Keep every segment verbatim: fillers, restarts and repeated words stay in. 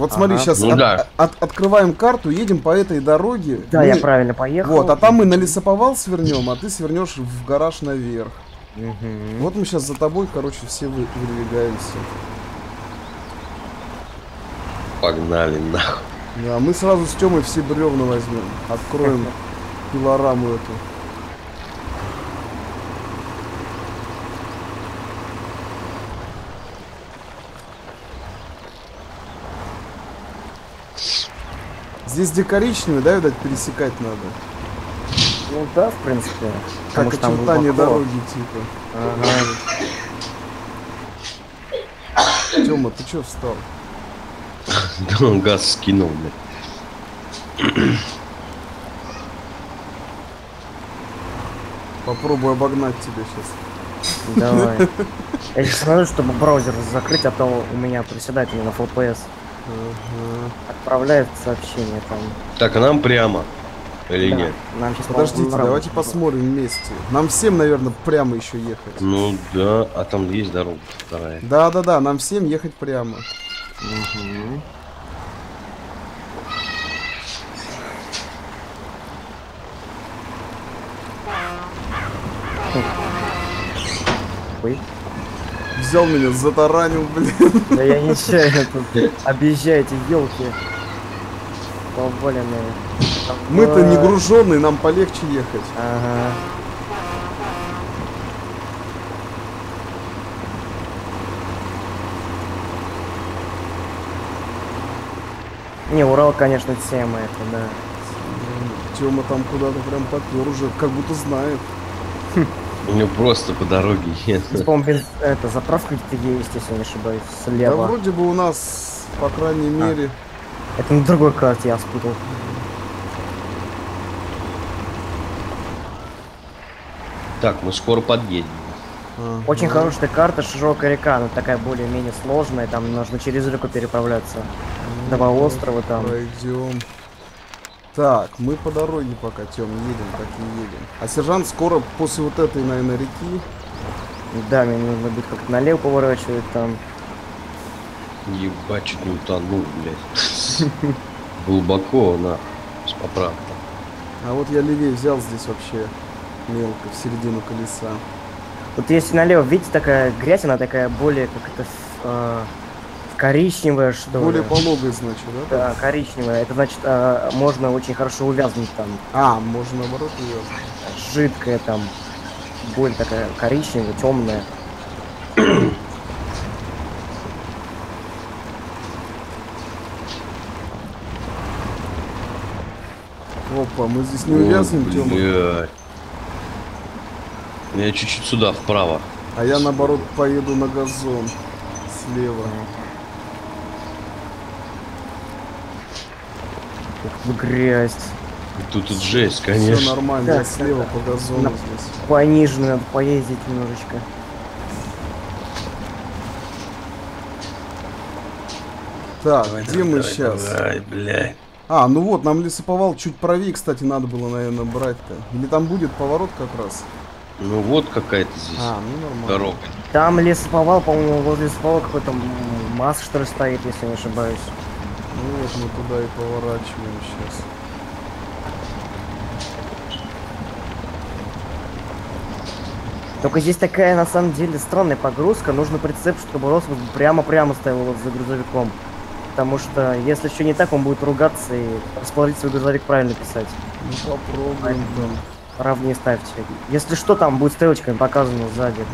Вот смотри, ага. сейчас ну, от, да. от, от, открываем карту, едем по этой дороге. Да, мы... я правильно поехал. Вот, а там мы на лесоповал свернем, а ты свернешь в гараж наверх. Угу. Вот мы сейчас за тобой, короче, все выдвигаемся. Погнали нахуй. Да, мы сразу с Тёмой все бревна возьмем. Откроем пилораму эту. Здесь где коричневый, да, видать, пересекать надо? Ну да, в принципе. Как очертание дороги, типа. Ага. Тёма, ты чё встал? Да он газ скинул, блядь. Попробую обогнать тебя сейчас. Давай. Я сейчас смотрю, чтобы браузер закрыть, а то у меня приседатель на эф пи эс. Угу. Отправляет сообщение там. Так, а нам прямо? Или да, нет? Нам сейчас подождите, давайте посмотрим вместе. Нам всем, наверное, прямо еще ехать. Ну да, а там есть дорога вторая. Да, да, да, нам всем ехать прямо. Угу. Ой. Взял меня, затаранил, блин. Да я нечаянно тут. Объезжайте, елки. Поболенные. Мы-то не груженные, нам полегче ехать. Ага. Не, Урал, конечно, тема это, да. Тёма там куда-то прям попер уже, как будто знает. У него просто по дороге едет. Это заправка где-то есть, если не ошибаюсь, слева. Да вроде бы у нас, по крайней мере... А. Это на другой карте я спутал. Так, мы скоро подъедем. А. Очень а. хорошая карта, широкая река, но такая более-менее сложная, там нужно через реку переправляться. А. Два острова там. Пойдем. Так, мы по дороге пока, Тём, едем, так и едем. А сержант скоро после вот этой, наверное, реки... Да, мне нужно будет как-то налево поворачивать там. Ебать, чуть не утонул, блядь. Глубоко, на, поправка. А вот я левее взял здесь вообще мелко, в середину колеса. Вот если налево, видите, такая грязь, она такая более как-то... коричневая, что более пологая, значит, да? Да, коричневая. Это значит, э, можно очень хорошо увязнуть там. А, можно наоборот увязнуть. Жидкая там, боль такая коричневая, темная. Опа, мы здесь не увязнем, Тёма. Я чуть-чуть сюда, вправо. А я наоборот поеду на газон слева. Грязь. Тут, тут жесть, конечно. Все нормально, да, слева да, по газону на... здесь. Пониже надо поездить немножечко. Так, давай, где давай, мы давай, сейчас? Давай, блядь. А, ну вот, нам лесоповал чуть правее, кстати, надо было, наверное, брать-то. Или там будет поворот как раз? Ну вот какая-то здесь а, ну, дорога. Там лесоповал, по-моему, возле лесоповала какой-то масс, что ли, стоит, если не ошибаюсь. Ну вот мы туда и поворачиваем сейчас. Только здесь такая, на самом деле, странная погрузка. Нужно прицеп, чтобы Рос прямо-прямо стоял вот за грузовиком. Потому что, если что не так, он будет ругаться и расположить свой грузовик правильно писать. Ну попробуем там. Равнее ставьте. Если что, там будет стрелочками показано сзади.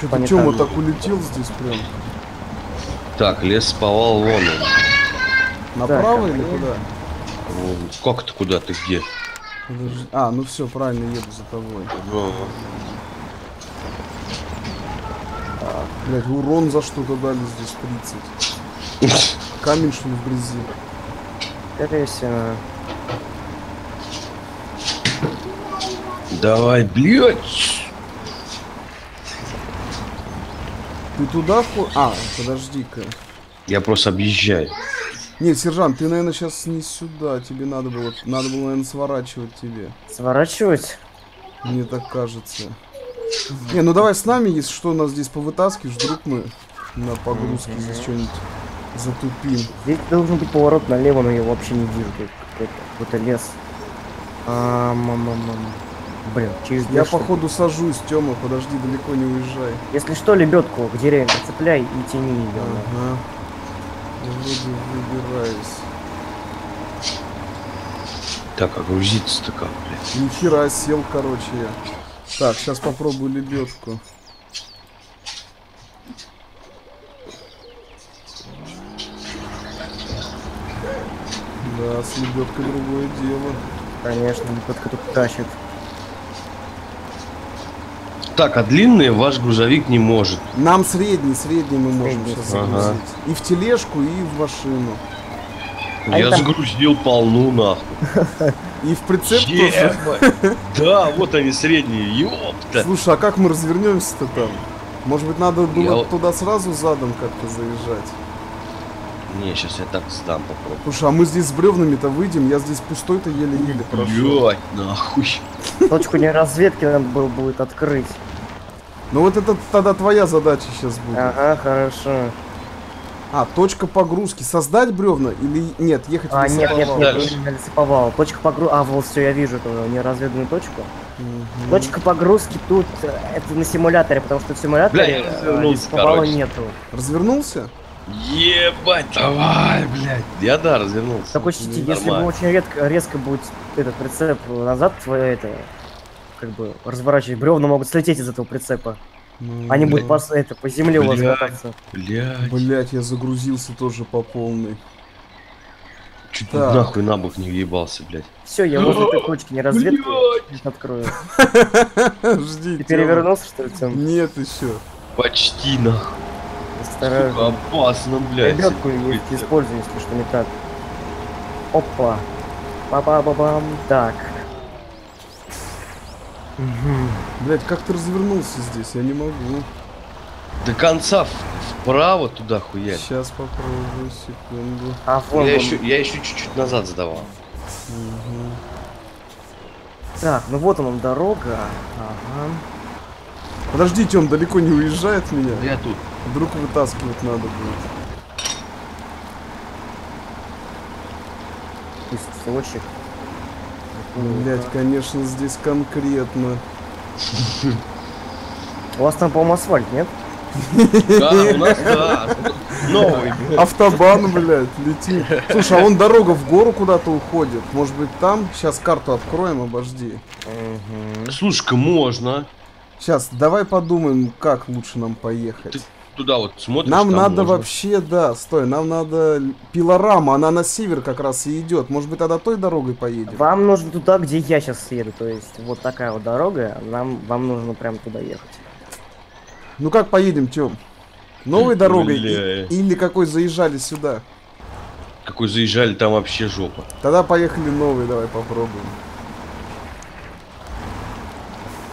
Чё-то Тёма так улетел здесь прям. Так, лес повал вон. Направо или куда? Как ты куда? Ты где? А, ну все, правильно, еду за тобой. Блять, урон за что-то дали здесь тридцать. Камень, что ли, в грязи? Скорее всего. Давай, блять! Ты туда ходишь? А, подожди-ка. Я просто объезжаю. Нет, сержант, ты, наверное, сейчас не сюда, тебе надо было, надо было, наверное, сворачивать тебе. Сворачивать? Мне так кажется. Не, ну давай с нами, если что, нас здесь повытаскиваешь, вдруг мы на погрузке здесь что-нибудь затупил. Здесь должен быть поворот налево, но я его вообще не вижу. Какой-то лес. А, мама, мама. Блин, через я походу сажусь, Тёма, подожди, далеко не уезжай. Если что, лебедку к деревьям цепляй и тяни ее. Ага. Выбираюсь. Так, а грузиться-то как, блядь? Ни хера сел, короче, я. Так, сейчас попробую лебедку. Да, с лебедкой другое дело. Конечно, лебедка тут тащит. Так, а длинные ваш грузовик не может. Нам средний, средний мы можем средний. Сейчас загрузить. Ага. И в тележку, и в машину. А я это... загрузил полну нахуй. И в прицеп тоже. Да, вот они средние, ёпта. Слушай, а как мы развернемся-то там? Может быть, надо было я... туда сразу задом как-то заезжать? Не, сейчас я так сдам попробую. Слушай, а мы здесь с бревнами-то выйдем, я здесь пустой-то еле-еле прошел. Блять, нахуй. Точку не разведки нам было будет открыть. Ну вот это тогда твоя задача сейчас будет. Ага, хорошо. А, точка погрузки. Создать бревна или нет? Ехать а, в лесоповал. Нет, нет, нет, на лесоповал. Точка погрузки. А, вот все, я вижу эту неразведанную точку. Угу. Точка погрузки тут, это на симуляторе, потому что в симуляторе бля, лесоповала короче. Нету. Развернулся? Ебать, давай, блядь. Я да, развернулся. Так учти, если бы очень редко, резко будет этот прицеп назад, твое это, как бы, разворачивать бревна могут слететь из этого прицепа. Ну, они блядь. Будут по, это, по земле блядь, у вас кататься. Блядь. Блядь, я загрузился тоже по полной. Чуть так. Нахуй на бок не въебался, блядь. Все, я уже этой точки не разведку открою. Жди. Ты перевернулся, что ли, Тём? Нет еще. Почти нахуй. Стараюсь. Опасно, блядь. Лебедку используй, если что не так. Опа. Па-па-ба-бам. Так. Угу. Блять, как ты развернулся здесь? Я не могу. До конца вправо туда хуя. Сейчас попробую, секунду. А, фон, я, он... еще, я еще чуть-чуть назад задавал. Угу. Так, ну вот он, дорога. Ага. Подожди, Тём, далеко не уезжай от меня. Я тут. Вдруг вытаскивать надо будет. Пистолочек. Блять, конечно, здесь конкретно. У вас там, по-моему, асфальт, нет? Да, у нас, да. Новый. Автобан, блядь, летит. Слушай, а вон дорога в гору куда-то уходит. Может быть, там? Сейчас карту откроем, обожди. Слушай-ка, можно. Сейчас, давай подумаем, как лучше нам поехать. Ты туда вот смотришь, нам надо можно. Вообще, да, стой, нам надо пилорама, она на север как раз и идет. Может быть, тогда той дорогой поедем? Вам нужно туда, где я сейчас еду, то есть вот такая вот дорога, нам, вам нужно прям туда ехать. Ну как поедем, Тём? Новой дорогой и, или какой заезжали сюда? Какой заезжали, там вообще жопа. Тогда поехали новый, давай попробуем.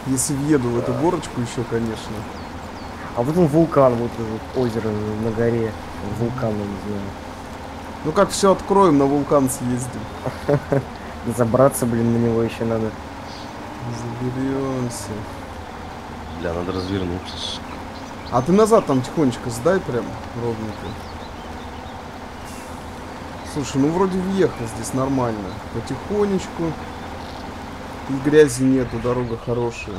Если въеду в эту горочку еще, конечно. А вот он вулкан, вот, вот озеро на горе, вулкан, я не знаю. Ну как все откроем, на вулкан съездим. Забраться, блин, на него еще надо. Заберемся. Бля, надо развернуться. А ты назад там тихонечко сдай прям, ровненько. Слушай, ну вроде въехал здесь нормально. Потихонечку. И грязи нету, дорога хорошая.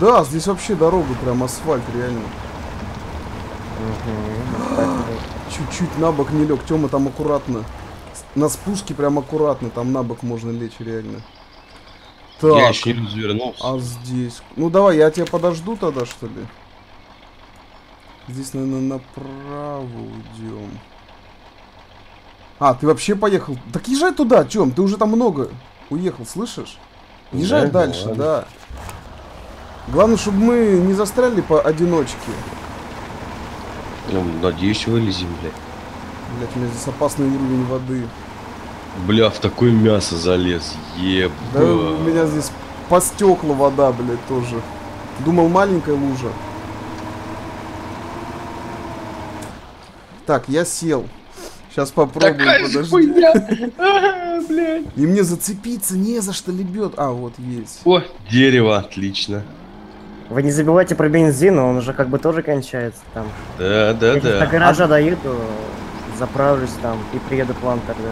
Да, здесь вообще дорога, прям асфальт, реально. Чуть-чуть на бок не лег, Тёма, там аккуратно. На спуске прям аккуратно, там на бок можно лечь, реально. Так, я еще не развернулся. А здесь... Ну давай, я тебя подожду тогда, что ли? Здесь, наверное, направо уйдем. А, ты вообще поехал? Так езжай туда, Тём, ты уже там много уехал, слышишь? Езжай да, дальше, ладно. Да. Главное, чтобы мы не застряли поодиночке. Ну, надеюсь, вылезем, блядь. Блядь, у меня здесь опасный уровень воды. Бля, в такое мясо залез, еба. Да у меня здесь по стекла вода, блядь, тоже. Думал, маленькая лужа. Так, я сел. Сейчас попробую, такая подожди. А, блядь. И мне зацепиться не за что лебед. А, вот есть. О, дерево, отлично. Вы не забывайте про бензин, он уже как бы тоже кончается там. Да, да, Если да. До гаража а... доеду, заправлюсь там и приеду к вам тогда.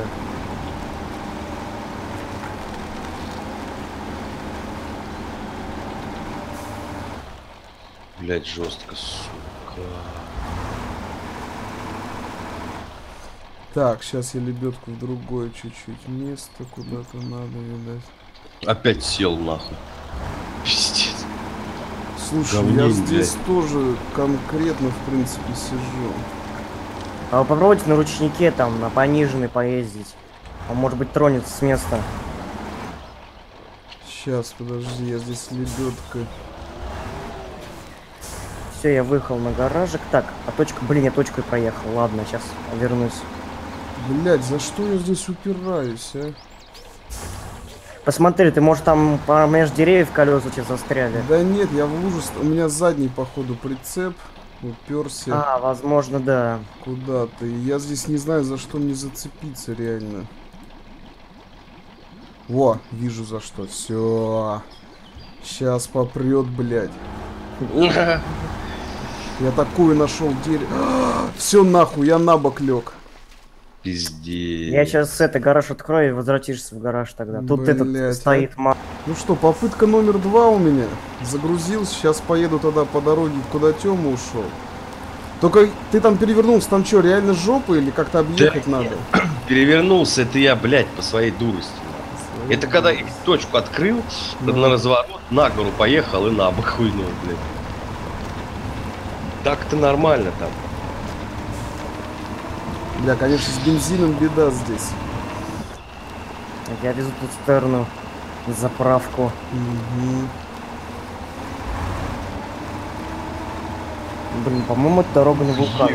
Блять, жестко, сука. Так, сейчас я лебедку в другое чуть-чуть место куда-то надо, видать. Опять сел нахуй. Пиздец. Слушай, Говнень, я здесь блядь. тоже конкретно, в принципе, сижу. А вы попробуйте на ручнике там, на пониженной поездить. Он, может быть, тронется с места. Сейчас, подожди, я здесь лебедка. Все, я выехал на гаражик. Так, а точка, блин, я точкой проехал. Ладно, сейчас вернусь. Блять, за что я здесь упираюсь, а? Посмотри, ты, может, там меж деревьев колеса сейчас застряли? Да нет, я в лужу... У меня задний, походу, прицеп уперся. А, возможно, да. Куда ты? Я здесь не знаю, за что мне зацепиться, реально. Во, вижу за что. Все. Сейчас попрет, блядь. Я такую нашел дерево. Все, нахуй, я на бок лег. Пиздец. Я сейчас это гараж открою и возвратишься в гараж тогда. Тут блять, этот а... стоит мат. Ну что, попытка номер два у меня. Загрузился, сейчас поеду тогда по дороге, куда Тёма ушел. Только ты там перевернулся, там что, реально жопа или как-то объехать да, надо? Перевернулся, это я, блядь, по своей дурости. Своей это дурости. Когда я точку открыл, да. на разворот, на гору поехал и на бок хуйнул, блядь. Так-то нормально там. Бля, конечно, с бензином беда здесь. Я везу цистерну, заправку. Угу. Блин, по-моему, это дорога на Вулкан.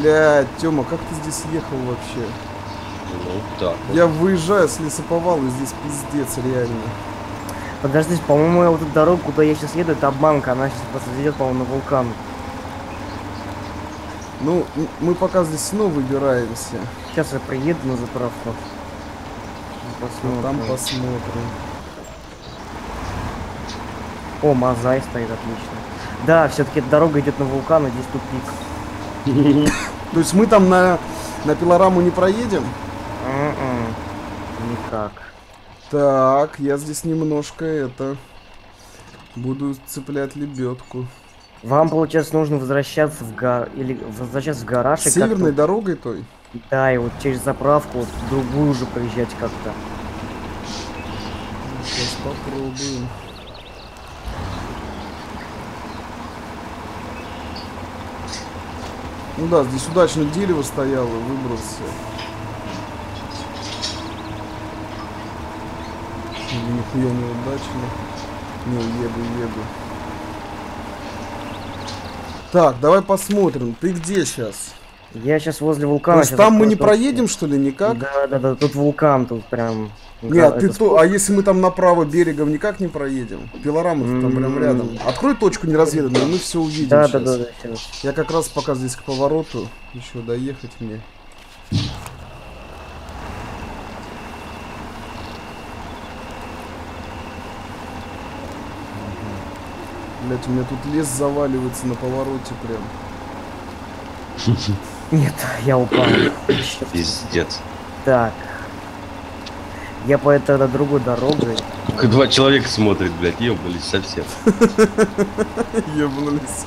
Бля, Тёма, как ты здесь ехал вообще? Ну, так вот. Я выезжаю с лесоповала, здесь пиздец реально. Подождите, по-моему, я вот эту дорогу, куда я сейчас еду, это обманка, она сейчас просто ведет, по-моему, на Вулкан. Ну, мы пока здесь снова выбираемся. Сейчас я приеду на заправку. Посмотрим. Там посмотрим. О, Мазай стоит, отлично. Да, все-таки эта дорога идет на Вулкан, и здесь тупик. То есть мы там на пилораму не проедем? Никак. Так, я здесь немножко это... Буду цеплять лебедку. Вам, получается, нужно возвращаться в га... или возвращаться в гараж. С северной дорогой той? Да, и вот через заправку вот другую уже проезжать как-то. Сейчас попробуем. Ну да, здесь удачно дерево стояло, выбрался. Нихуя неудачно. Не, еду, еду. Так, давай посмотрим. Ты где сейчас? Я сейчас возле Вулкана. То есть там мы не проедем, что ли, никак? Да, да, да, тут Вулкан, тут прям... Нет, ты то... А если мы там направо берегом никак не проедем? Пилорама там прям рядом. Открой точку неразведанную, мы все увидим. Да, да, да, да. Я как раз пока здесь к повороту. Еще доехать мне. Блять, у меня тут лес заваливается на повороте прям. Нет, я упал. Пиздец. Так. Я по этой другой дороге. Два человека смотрят, блядь, ебнулись совсем. Ебнулись.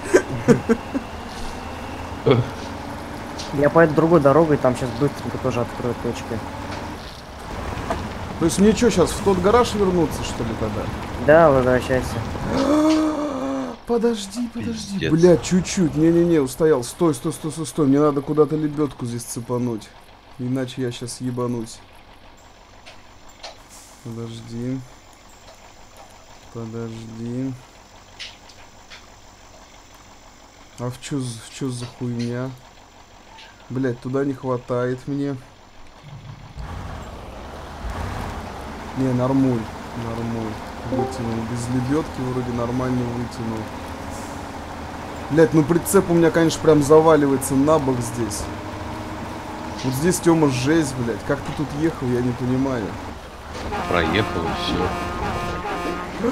Я по этой другой дорогой, там сейчас быстренько тоже открою точки. То есть мне что, сейчас в тот гараж вернуться, что ли, тогда? Да, возвращайся. Подожди, подожди, бля, чуть-чуть, не-не-не, устоял, стой, стой, стой, стой, стой, мне надо куда-то лебедку здесь цепануть, иначе я сейчас ебанусь. Подожди, подожди. А в чё, в чё за хуйня? Блядь, туда не хватает мне. Не, нормуль, нормуль. Вытянул. Без лебедки вроде нормально вытянул. Блять, ну прицеп у меня, конечно, прям заваливается на бок здесь. Вот здесь, Тёма, жесть, блять. Как ты тут ехал, я не понимаю. проехал и все.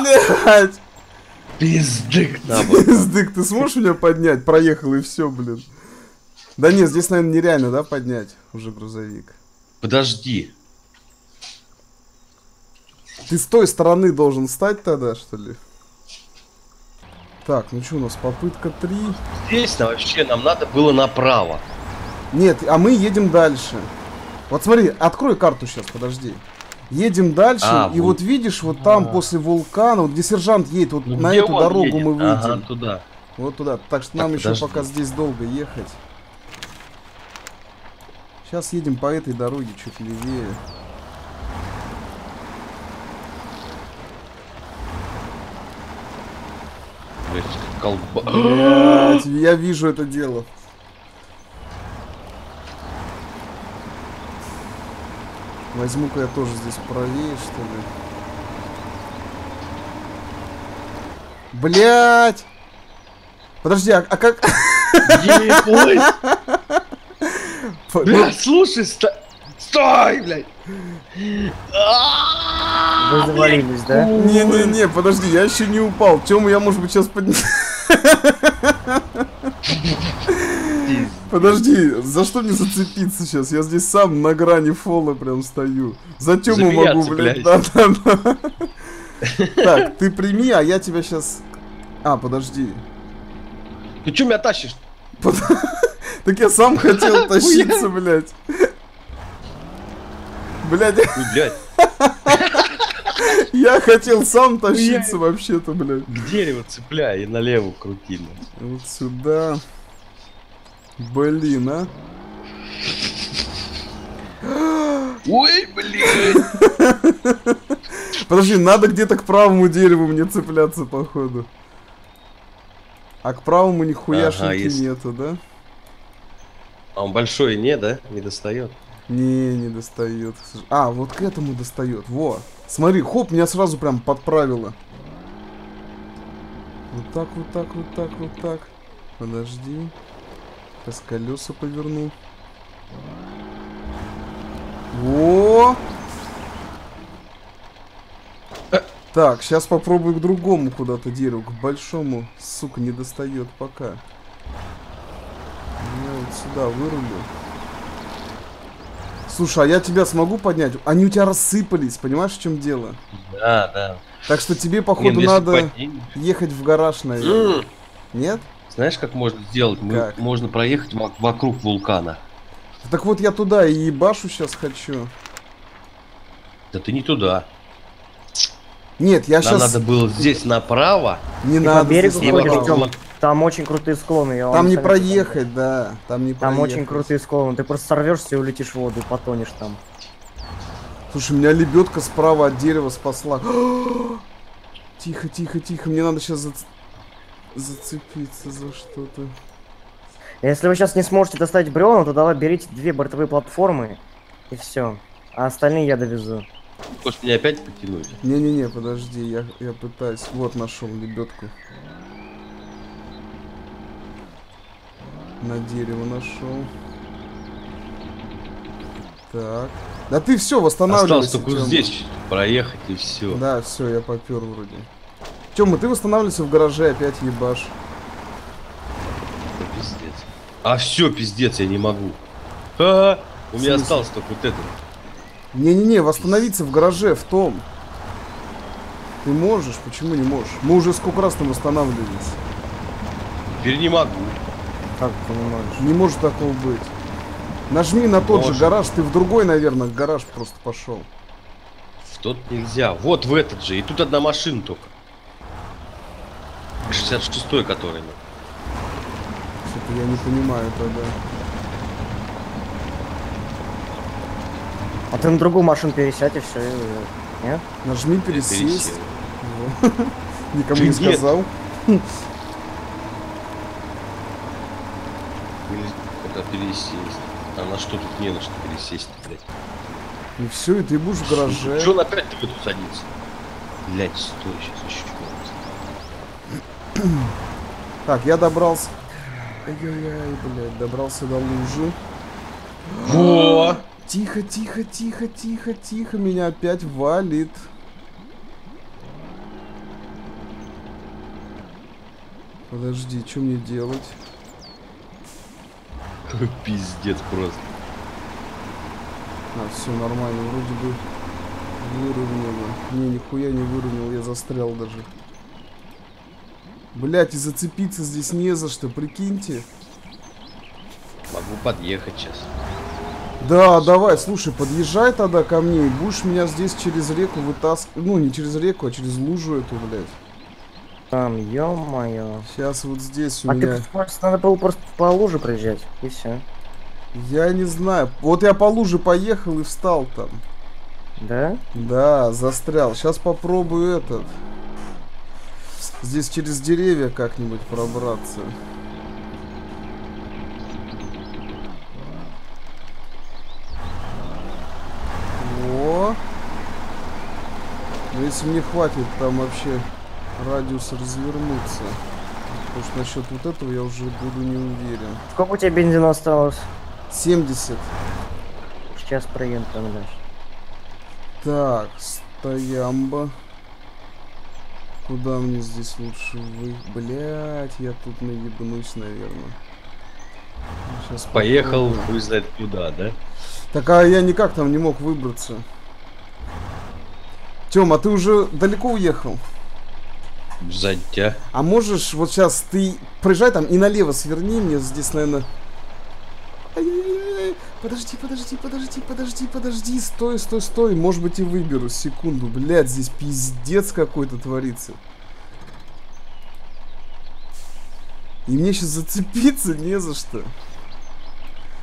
Блять! Пиздык! Пиздык, ты сможешь меня поднять? Проехал и все, блин. Да нет, здесь, наверное, нереально, да, поднять уже грузовик. Подожди. Ты с той стороны должен стать тогда, что ли? Так, ну что у нас, попытка три. Здесь-то вообще нам надо было направо. Нет, а мы едем дальше. Вот смотри, открой карту сейчас, подожди. Едем дальше, а, и вул... вот видишь, вот там а. после вулкана, вот где сержант едет, вот ну, на эту дорогу едет? мы выйдем. Ага, туда. Вот туда. Так что так, нам подожди. еще пока здесь долго ехать. Сейчас едем по этой дороге чуть левее. Колба... Блять, я вижу это дело. Возьму-ка я тоже здесь правее, что ли. Блять! Подожди, а, а как... Бля, слушай, стой! Стой, блядь! Вы завалились, да? Не-не-не, подожди, я еще не упал. Тёму я, может быть, сейчас подниму. Подожди, за что мне зацепиться сейчас? Я здесь сам на грани фола прям стою. За Тёму могу, блядь. Так, ты прими, а я тебя сейчас... А, подожди. Ты чё меня тащишь? Так я сам хотел тащиться, блядь. Блядь. Блядь. Я хотел сам тащиться вообще-то, блядь. К дереву цепляй и налево крути. Вот сюда. Блин, а. Ой, блядь. Подожди, надо где-то к правому дереву мне цепляться, походу. А к правому нихуяшеньки нету, да? А он большой не, да? Не достает. Не, не достает. А, вот к этому достает. Во. Смотри, хоп, меня сразу прям подправило. Вот так, вот так, вот так, вот так. Подожди. Сейчас колеса поверну. Во. Так, сейчас попробую к другому куда-то дереву. К большому, сука, не достает пока. Я вот сюда вырулю. Слушай, а я тебя смогу поднять? Они у тебя рассыпались, понимаешь, в чем дело? Да, да. Так что тебе, походу, Нет, надо поднимешь. ехать в гараж, наверное. Нет? Знаешь, как можно сделать? Как? Можно проехать вокруг вулкана. Так вот я туда и ебашу сейчас хочу. Да ты не туда. Нет, я Нам сейчас... надо было здесь направо. Не и надо здесь направо. Там очень крутые склоны. Я там не проехать, да. Там не Там проехать. очень крутые склоны. Ты просто сорвешься и улетишь в воду, и потонешь там. Слушай, меня лебедка справа от дерева спасла. Тихо, тихо, тихо. Мне надо сейчас зац... зацепиться за что-то. Если вы сейчас не сможете достать бревна, то давай берите две бортовые платформы и все. А остальные я довезу. Хочешь меня опять потянуть? Не-не-не, подожди, я, я пытаюсь. Вот нашел лебедку. На дерево нашел. Так. Да ты все восстанавливайся. Осталось только Тёма. здесь проехать и все. Да, все, я попер вроде. Тёма, ты восстанавливайся в гараже, опять ебашь. Пиздец. А все, пиздец, я не могу. А-а-а. У меня осталось только вот это. Не-не-не, восстановиться в гараже, в том. Ты можешь, почему не можешь? Мы уже сколько раз там восстанавливались. Теперь не могу. Как ты понимаешь? Не может такого быть. Нажми на тот может. же гараж, ты в другой, наверное, гараж просто пошел. В тот нельзя. Вот в этот же. И тут одна машина только. шестьдесят шестой, который. Что-то я не понимаю тогда. А ты на другую машину пересядь и все. Нет? Нажми пересесть. Никому не сказал. Пересесть. А на что тут не на что пересесть, блядь? И все, и ты будешь в гараже. Че он опять ты в эту садится? Блядь, стой, сейчас еще чего-нибудь. Так, я добрался. Ай-яй-яй, блядь, добрался до лужи. Во! Тихо, тихо, тихо, тихо, тихо. Меня опять валит. Подожди, что мне делать? Пиздец просто. А, все нормально, вроде бы выровняло. Не, нихуя не выровнял, я застрял даже. Блять, и зацепиться здесь не за что, прикиньте. Могу подъехать сейчас. Да, давай, слушай, подъезжай тогда ко мне и будешь меня здесь через реку вытаскивать. Ну, не через реку, а через лужу эту, блядь. Там, ё-моё. Сейчас вот здесь у а меня... А ты, надо было просто по луже проезжать, и все. Я не знаю. Вот я по луже поехал и встал там. Да? Да, застрял. Сейчас попробую этот... Здесь через деревья как-нибудь пробраться. О! Ну, если мне хватит там вообще радиус развернуться. Потому что насчет вот этого я уже буду не уверен. Сколько у тебя бензина осталось? семьдесят. Сейчас проедем там дальше. Так, стоямба. Куда мне здесь лучше вы... Блять, я тут наебнусь, наверное. Сейчас поехал, хуй знает куда, да? Так, а я никак там не мог выбраться. Тёма, а ты уже далеко уехал? Сзади тебя. А можешь вот сейчас ты проезжай там и налево сверни, мне здесь, наверное... Подожди, подожди, подожди, подожди, подожди, стой, стой, стой, может быть и выберу, секунду, блядь, здесь пиздец какой-то творится. И мне сейчас зацепиться не за что.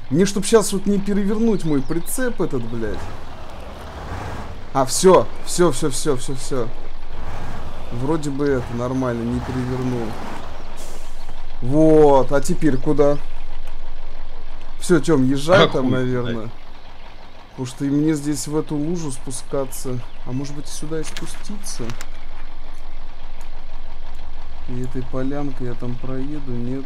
Мне, чтоб сейчас вот не перевернуть мой прицеп этот, блядь. А, все, все, все, все, все, все. Вроде бы это нормально, не перевернул. Вот, а теперь куда? Все, Тём, езжай там, наверное. Потому что и мне здесь в эту лужу спускаться. А может быть сюда и спуститься? И этой полянкой я там проеду, нет?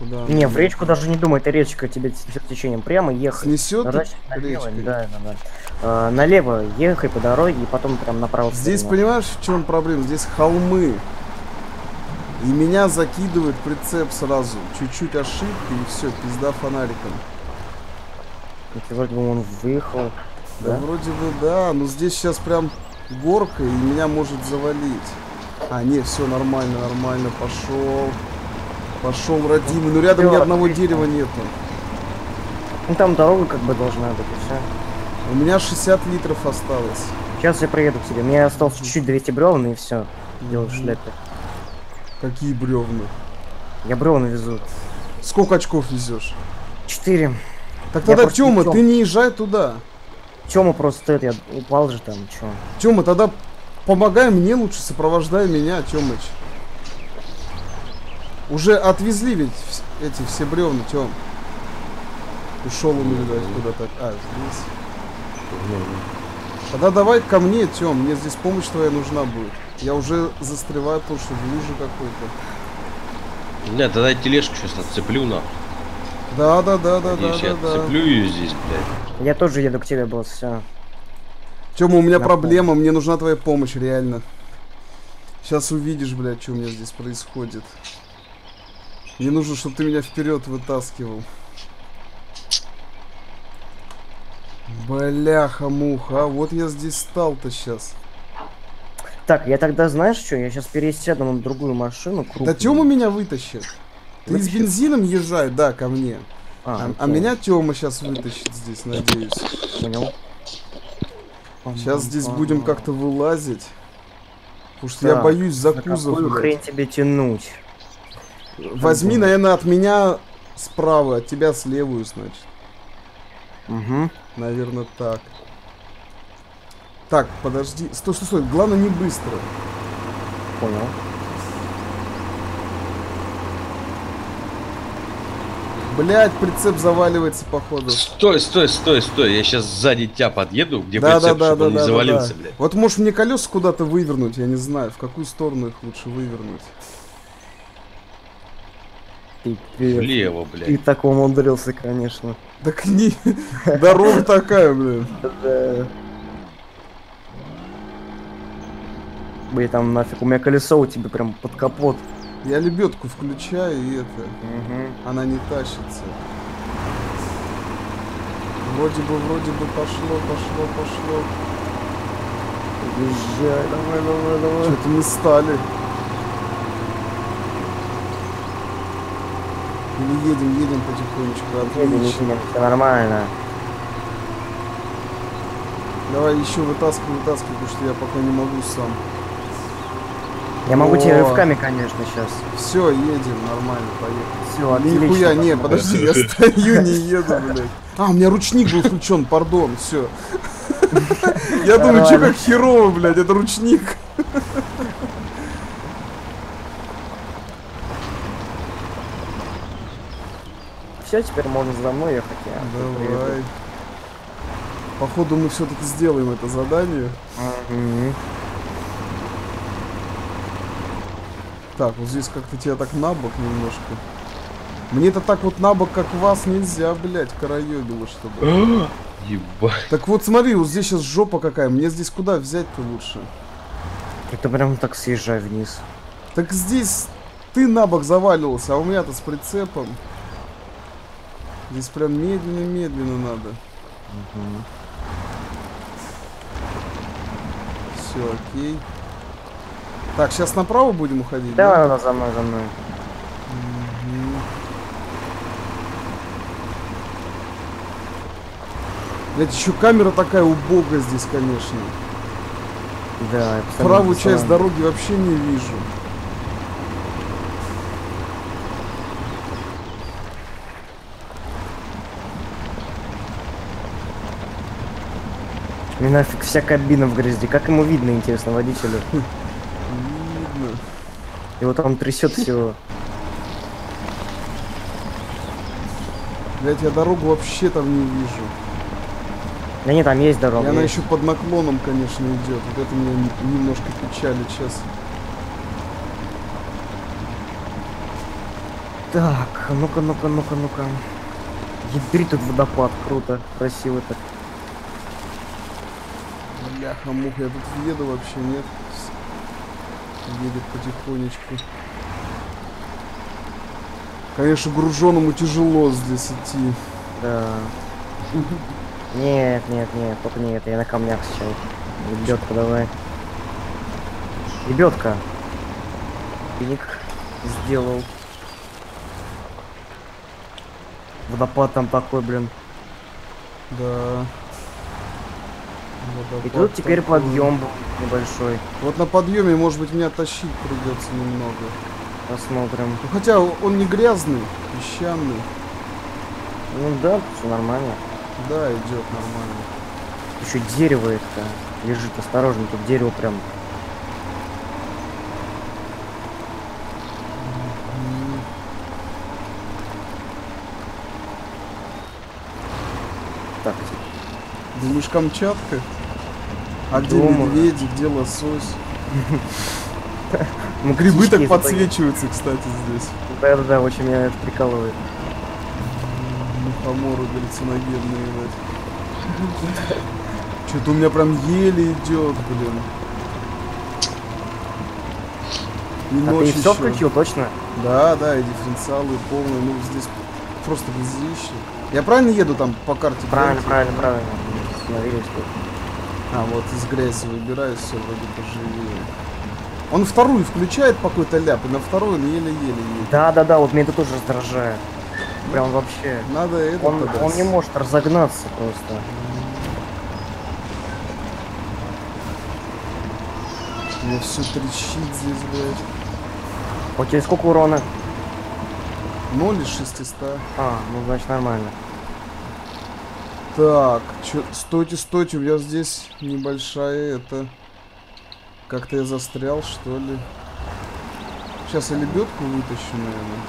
Куда? Не, в речку даже не думай, это речка, тебе течением прямо ехать. Снесет? Налево, да, да, да. А, налево ехай по дороге и потом прям направо. Здесь, сторону. Понимаешь, в чем проблема? Здесь холмы. И меня закидывает прицеп сразу. Чуть-чуть ошибка и все, пизда фонариком. Это вроде бы он выехал. Да, да вроде бы да, но здесь сейчас прям горка и меня может завалить. А, не, все нормально, нормально, пошел. Пошел, родимый. Ну рядом ни одного дерева нету. Ну там дорога как бы должна быть, и все. У меня шестьдесят литров осталось. Сейчас я приеду к тебе. У меня осталось чуть-чуть двести бревен и все. Делаю шляпы. Какие бревна? Я бревна везу. Сколько очков везешь? Четыре. Так тогда, Тёма, ты не езжай туда. Тёма просто это, я упал же там, чё. Тёма, тогда помогай мне лучше, сопровождай меня, Тёмыч. Уже отвезли ведь эти все бревна, Тём. Ушел он, видать, куда-то. А, здесь. Тогда давай ко мне, Тём, мне здесь помощь твоя нужна будет. Я уже застреваю, потому что в луже какой-то. Бля, тогда я тележку сейчас отцеплю на. Да, да, да, да, да, да, да. Цеплю ее здесь, блядь. Я тоже еду к тебе, босс, все. Тёма, у меня на проблема, пол. Мне нужна твоя помощь, реально. Сейчас увидишь, блядь, что у меня здесь происходит. Мне нужно, чтобы ты меня вперед вытаскивал. Бляха-муха, а вот я здесь стал-то сейчас. Так, я тогда, знаешь что, я сейчас пересяду на другую машину. Крупную. Да Тёма меня вытащит. Ты с бензином езжай, да, ко мне. А, а, а меня Тёма сейчас вытащит здесь, надеюсь. Понял. Сейчас здесь будем как-то вылазить. Потому что так, я боюсь за кузов. Какую хрень тебе тянуть? Возьми, наверное, от меня справа, от тебя слевую, значит. Угу. Наверное, так. Так, подожди. Стой, стой, стой. Главное не быстро. Понял. Блять, прицеп заваливается, походу. Стой, стой, стой, стой. Я сейчас сзади тебя подъеду, где да, прицеп, да, чтобы да, он да, не завалился, да, да. Блядь. Вот можешь мне колеса куда-то вывернуть, я не знаю, в какую сторону их лучше вывернуть. Ты, ты, влево, блядь. Ты так умудрился, конечно. Так не... Дорога такая, блядь. Блин, там нафиг. У меня колесо у тебя прям под капот. Я лебедку включаю, и это... Угу. Она не тащится. Вроде бы, вроде бы пошло, пошло, пошло. Езжай, давай, давай, давай. Что-то мы стали. Или едем, едем потихонечку. Едем, едем, все нормально. Давай еще вытаскивай, вытаскивай, потому что я пока не могу сам. Я могу тебе рывками, конечно, сейчас. Все, едем, нормально, поехали. Все, нихуя, не, подожди, я стою, не еду, блядь. А, у меня ручник был включен, пардон, все. Я думаю, че как херово, блядь, это ручник. Все, теперь можно за мной ехать. Давай. Походу мы все-таки сделаем это задание. Так, вот здесь как-то тебя так на бок немножко. Мне это так вот на бок, как вас, нельзя, блядь, караёбило, чтобы... Ебать. Так вот смотри, вот здесь сейчас жопа какая. Мне здесь куда взять-то лучше? Это прям так съезжай вниз. Так здесь ты на бок завалился, а у меня-то с прицепом. Здесь прям медленно-медленно надо. Угу. Все, окей. Так, сейчас направо будем уходить? Да, да, за мной, за мной. Угу. Блять, еще камера такая убогая здесь, конечно. Да, я правую часть дороги вообще не вижу. Мне нафиг вся кабина в грязи. Как ему видно, интересно, водителю? И вот он трясет всего. Блять, я дорогу вообще там не вижу. Да нет, там есть дорога. И она еще под наклоном, конечно, идет. Вот это меня немножко печалит сейчас. Так, ну-ка, ну-ка, ну-ка, ну-ка. Ебри, тут водопад, круто, красиво так. Бляха, муха, я тут еду вообще, нет? Едет потихонечку. Конечно, груженому тяжело здесь идти. Да. Нет, нет, нет, только не это. Я на камнях сейчас. Лебедка, давай. Лебедка. Пеник сделал. Водопад там такой, блин. Да. Водопад. И тут теперь такой... подъем был небольшой. Вот на подъеме, может быть, меня тащить придется немного. Посмотрим. Ну, хотя он не грязный, песчаный. Ну да, все нормально. Да, идет нормально. Еще дерево это лежит, осторожно, тут дерево прям. Так, думаешь, Камчатка? А где медведи, где лосось? Грибы так подсвечиваются, кстати, здесь. Да-да-да, очень меня это прикалывает. Мухоморы галлюциногенные, блядь. Что-то у меня прям еле идет, блин. А ты все включил, точно? Да, да, и дифференциалы полные, ну здесь просто безлично. Я правильно еду там по карте? Правильно, правильно, правильно. А, вот из грязи выбираюсь, все вроде поживее. Он вторую включает по какой-то ляп, и на вторую он еле-еле едет. Да-да-да, вот меня это тоже раздражает. Прям вообще. Надо это. Он, он не может разогнаться просто. Мне все трещит здесь, блядь. У тебя сколько урона? ноль из шестисот. А, ну значит нормально. Так, чё, стойте, стойте, у меня здесь небольшая это... Как-то я застрял, что ли? Сейчас я лебедку вытащу, наверное.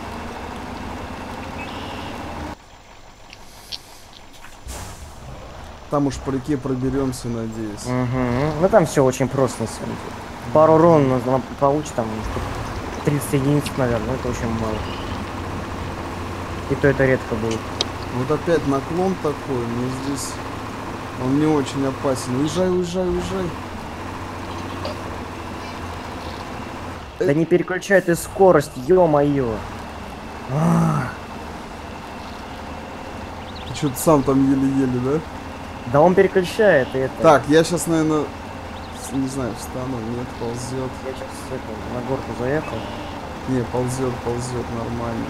Там уж по реке проберемся, надеюсь. Угу. Ну там все очень просто, на самом деле. Пару урон нужно получить, там тридцать единиц, наверное, но это очень мало. И то это редко будет. Вот опять наклон такой, но здесь он не очень опасен. Уезжай, уезжай, уезжай. Да э... не переключай ты скорость, ё-моё. Ты что-то сам там еле-еле, да? Да он переключает и это. Так, я сейчас, наверное, не знаю, встану, нет, ползет. Я сейчас это, на горку заехал. Не, ползет, ползет нормально.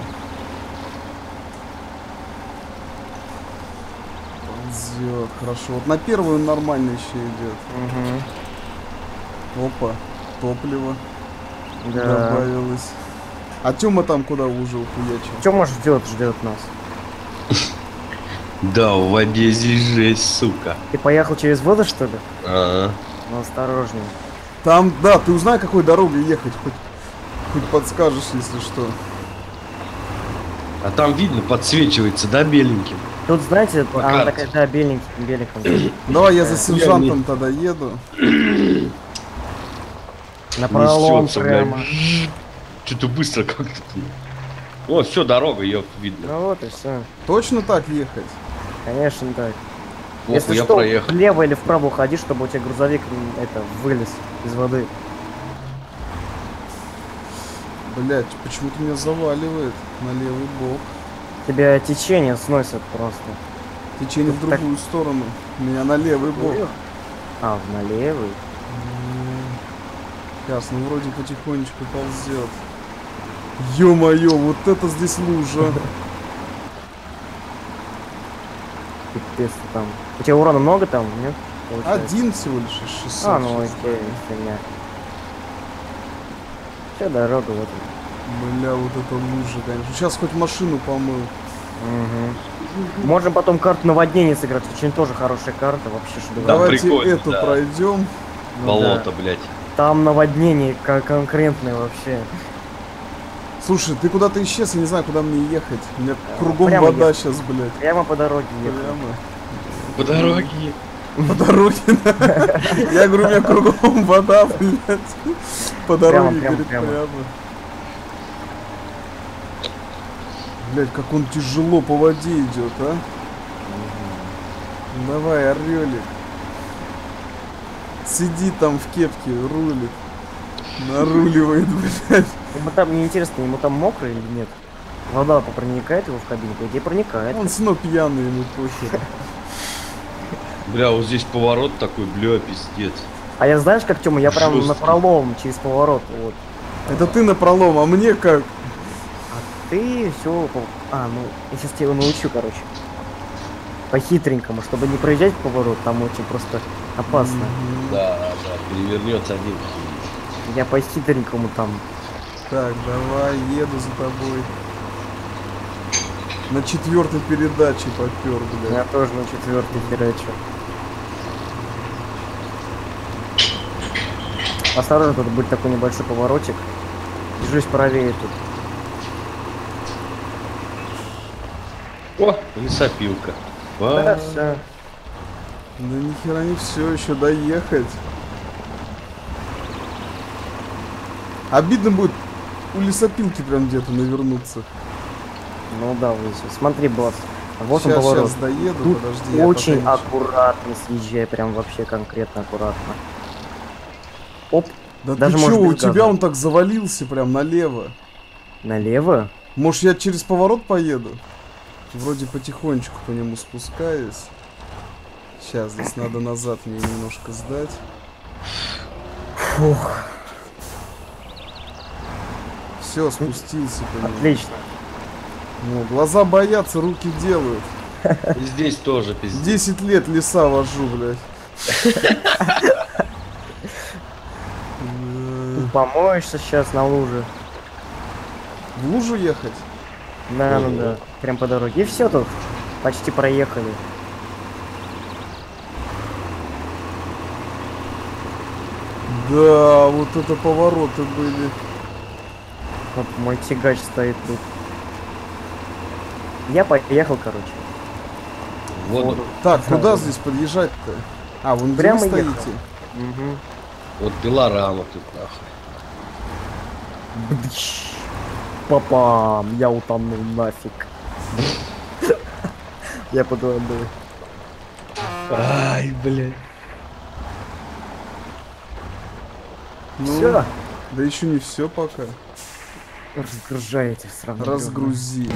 Ползет, хорошо. Вот на первую нормально еще идет. Угу. Опа, топливо. Да. Добавилось. А Тёма там куда уже ухуячил? Тёма ждет, ждет нас. Да, в воде здесь жесть, сука. Ты поехал через воду, что ли? Ага. Ну осторожнее. Там, да, ты узнай, какой дорогой ехать хоть. Хоть подскажешь, если что. А там видно, подсвечивается, да, беленьким? Тут, знаете, она такая, да, беленьким, беленьким. Давай я за сержантом я тогда еду. На пролом прямо. Что-то быстро как-то. О, все, дорога, ее видно. Ну вот и все. Точно так ехать? Конечно так. Ох, если я что, проехал. Влево или вправо уходи, чтобы у тебя грузовик это вылез из воды. Блять, почему-то меня заваливает на левый бок. Тебя течение сносит просто. Течение тут в другую так... сторону. Меня на левый бок. А, на левый? Ясно, ну вроде потихонечку ползет. Ё-моё, вот это здесь лужа. Пипец там. У тебя урона много там, нет? Один всего лишь из шестисот. А, ну окей, фигня. Дорога вот. Бля, вот это лужа, конечно. Сейчас хоть машину помыл. Угу. Можем потом карту наводнения сыграть. Очень тоже хорошая карта вообще. Чтобы... Да, давайте эту да. пройдем. Болото, ну, да. блять. Там наводнение конкретное вообще. Слушай, ты куда-то исчез, я не знаю, куда мне ехать. У меня кругом прямо вода ехать. Сейчас, блядь. Прямо по дороге ехать. Прямо. По дороге. По дороге. Я говорю, у меня кругом вода, блядь. По дороге, говорит, прямо. Блядь, как он тяжело по воде идет, а? Давай, орелик. Сиди там в кепке, рулит. Наруливает, блядь. Ему там, мне интересно, ему там мокро или нет? Вода проникает его в кабинку, где проникает. Он снова пьяный, ему похер. Бля, вот здесь поворот такой, бля, пиздец. А я, знаешь, как, Тёма, я прям Жестко. на пролом через поворот. Вот. Это ты на пролом, а мне как? А ты все... А, ну, я сейчас тебя научу, короче. По-хитренькому, чтобы не проезжать поворот, там очень просто опасно. Да, да, перевернется один. Я по-хитренькому там. Так, давай, еду за тобой. На четвертой передаче попёр, бля. Я тоже на четвертой передаче. Осторожно, тут будет такой небольшой поворотик. Держись правее тут. О, лесопилка. Да, да нихера не все еще доехать. Обидно будет у лесопилки прям где-то навернуться. Ну да, вы все. Смотри, босс. Вот сейчас, он поворот. Сейчас доеду, тут подожди, очень я аккуратно съезжай, прям вообще конкретно аккуратно. Оп. Да даже ты чё, у тебя газа. Он так завалился прям налево. Налево? Может, я через поворот поеду? Вроде потихонечку по нему спускаюсь. Сейчас, здесь надо назад мне немножко сдать. Фух. Все, спустился по нему. Отлично. Ну, глаза боятся, руки делают. И здесь тоже пиздец. десять лет леса вожу, блядь. Помоешься сейчас на луже. В лужу ехать? Да, ну да. Прям по дороге. И все тут. Почти проехали. Да, вот это повороты были. Вот мой тягач стоит тут. Я поехал, короче. Воду. Воду. Так, Сразу. куда здесь подъезжать-то? А, вон прямо стоите. Угу. Вот пилорама тут нахуй. Бдыщ. Папа, я утонул нафиг. Я под водой. Ай, блядь. Ну, все. Да еще не все пока. Разгружаете сразу. Разгрузи.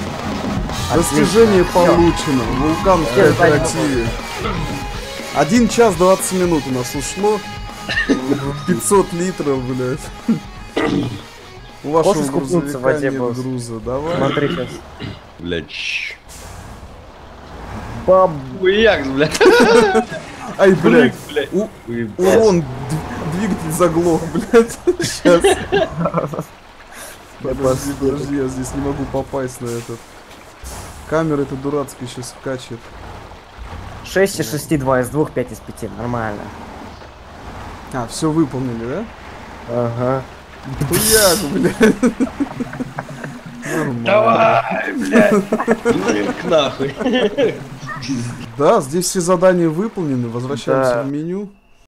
Достижение получено. Вулкан в кооперативе. один час двадцать минут у нас ушло. пятьсот литров, блядь. У вашего грузовика нет груза. Давай. Смотри сейчас. Блядь. Бабуяк, блядь. Ай, блядь. Урон, двигатель заглох, блядь. Сейчас. Подожди, подожди, я здесь не могу попасть на этот. Камера эта дурацкая сейчас скачет. шесть из шести, два из двух, пять из пяти. Нормально. А, все выполнили, да? Ага. Хуяк, блядь. Давай, блядь. Блядь, нахуй. Да, здесь все задания выполнены. Возвращаемся в меню.